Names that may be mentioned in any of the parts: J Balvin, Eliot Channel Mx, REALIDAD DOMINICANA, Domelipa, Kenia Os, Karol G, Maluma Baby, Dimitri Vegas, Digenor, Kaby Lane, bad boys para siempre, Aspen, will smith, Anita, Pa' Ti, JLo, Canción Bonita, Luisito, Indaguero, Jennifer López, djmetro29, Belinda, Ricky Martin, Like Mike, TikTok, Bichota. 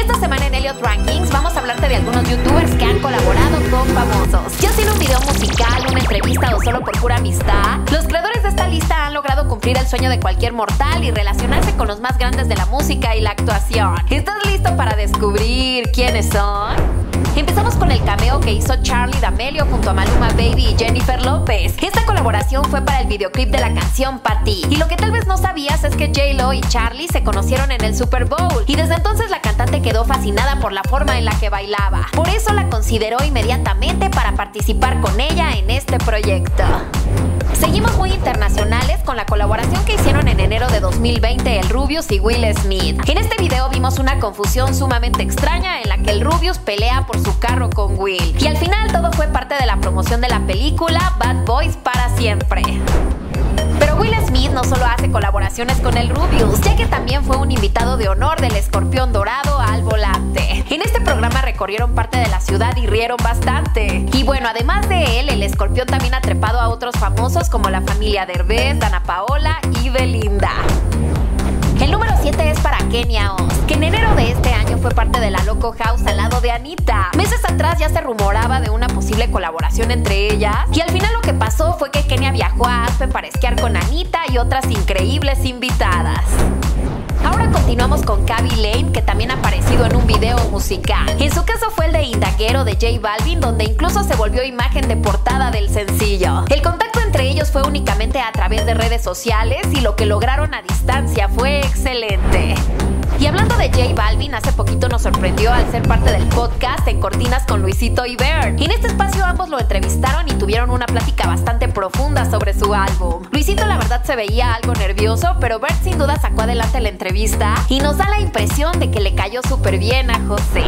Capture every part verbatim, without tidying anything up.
Esta semana en Elliot Rankings vamos a hablarte de algunos youtubers que han colaborado con famosos, ya sea un video musical, una entrevista o solo por pura amistad. Los creadores de esta lista han logrado cumplir el sueño de cualquier mortal y relacionarse con los más grandes de la música y la actuación. ¿Estás listo para descubrir quiénes son? Empezamos con el cameo que hizo Charlie D'Amelio junto a Maluma Baby y Jennifer López. Esta colaboración fue para el videoclip de la canción Pa' Ti. Y lo que tal vez no sabías es que J Lo y Charlie se conocieron en el Super Bowl. Y desde entonces la cantante quedó fascinada por la forma en la que bailaba. Por eso la consideró inmediatamente para participar con ella en este proyecto. Seguimos muy internacionales con la colaboración que hicieron en enero de dos mil veinte el Rubius y Will Smith. En este video vimos una confusión sumamente extraña en la que el Rubius pelea por su carro con Will. Y al final todo fue parte de la promoción de la película Bad Boys Para Siempre. Pero Will Smith no solo hace colaboraciones con el Rubius, ya que también fue un invitado de honor del escorpión dorado al volante. En este programa recorrieron parte de la ciudad y rieron bastante. Y bueno, además de él, el escorpión también ha trepado a otros famosos como la familia Derbez, Ana Paola y Belinda. El número siete es para Kenia Os, que en enero de este año fue parte de la Loco House al lado de Anita. Meses atrás ya se rumoraba de una posible colaboración entre ellas y al final lo que pasó fue que Kenia viajó a Aspen para esquiar con Anita y otras increíbles invitadas. Ahora continuamos con Kaby Lane, que también ha aparecido en un video musical. En su caso fue el de Indaguero de J Balvin, donde incluso se volvió imagen de portada del sencillo. El contacto entre ellos fue únicamente a través de redes sociales y lo que lograron a distancia fue excelente. Y hablando de J Balvin, hace poquito nos sorprendió al ser parte del podcast en Cortinas con Luisito y Bernd. En este espacio ambos lo entrevistaron y tuvieron una plática bastante profunda sobre su álbum. Luisito la verdad se veía algo nervioso, pero Bernd sin duda sacó adelante la entrevista y nos da la impresión de que le cayó súper bien a José.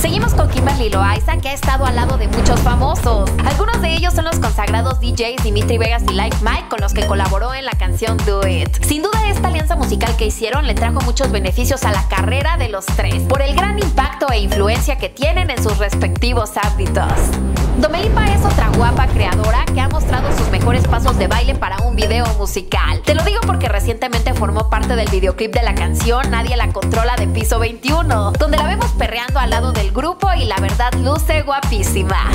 Seguimos con Kimberly Loaiza, que ha estado al lado de muchos famosos. Algunos de ellos son los consagrados D Js Dimitri Vegas y Like Mike, con los que colaboró en la canción Do It. Sin duda esta alianza musical que hicieron le trajo muchos beneficios a la carrera de los tres, por el gran impacto e influencia que tienen en sus respectivos ámbitos. Domelipa es otra guapa creadora que ha mostrado sus mejores pasos de baile para un video musical. Te lo digo porque recientemente formó parte del videoclip de la canción Nadie la Controla de Piso veintiuno, donde la vemos perreando al lado del grupo y la verdad luce guapísima.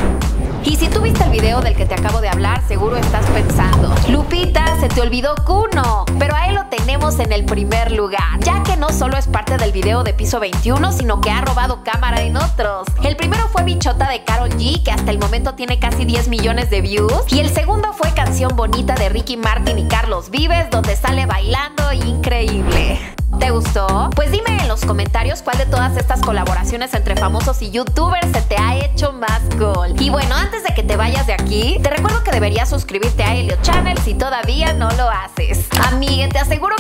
Y si tú viste el video del que te acabo de hablar, seguro estás pensando: Lupita, se te olvidó Kuno. Pero a él lo tenemos en el primer lugar, ya que no solo es parte del video de Piso veintiuno, sino que ha robado cámara en otros. El primero fue Bichota de Karol G, que hasta el momento tiene casi diez millones de views. Y el segundo fue Canción Bonita de Ricky Martin y Carlos Vives, donde sale bailando increíble. ¿Te gustó? Pues dime en los comentarios cuál de todas estas colaboraciones entre famosos y youtubers se te ha hecho más cool. Y bueno, antes de que te vayas de aquí, te recuerdo que deberías suscribirte a Elliot Channel si todavía no lo haces. Amigue, te aseguro